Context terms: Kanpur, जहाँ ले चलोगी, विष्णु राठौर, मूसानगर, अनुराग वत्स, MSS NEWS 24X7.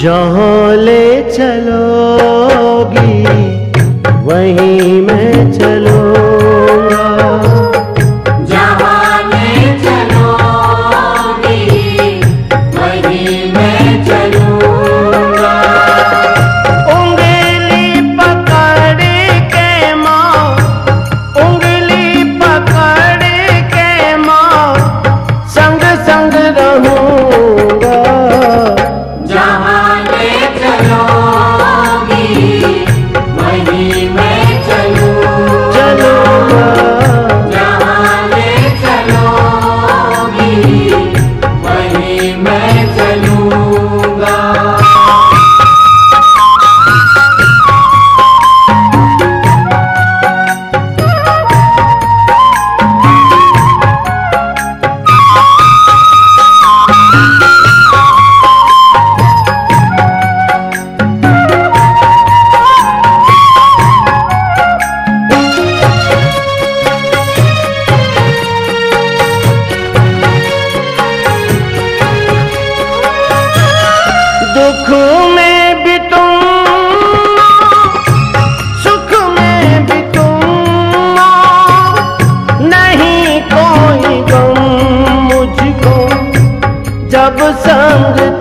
जहाँ ले चलोगी वहीं मैं चलूँगा। जहाँ ले चलोगी वहीं मैं चलूँगा। उंगली पकड़ के माँ संग संग रहूँगा। दुख में भी तुम सुख में भी तुम, नहीं कोई गम मुझको जब संग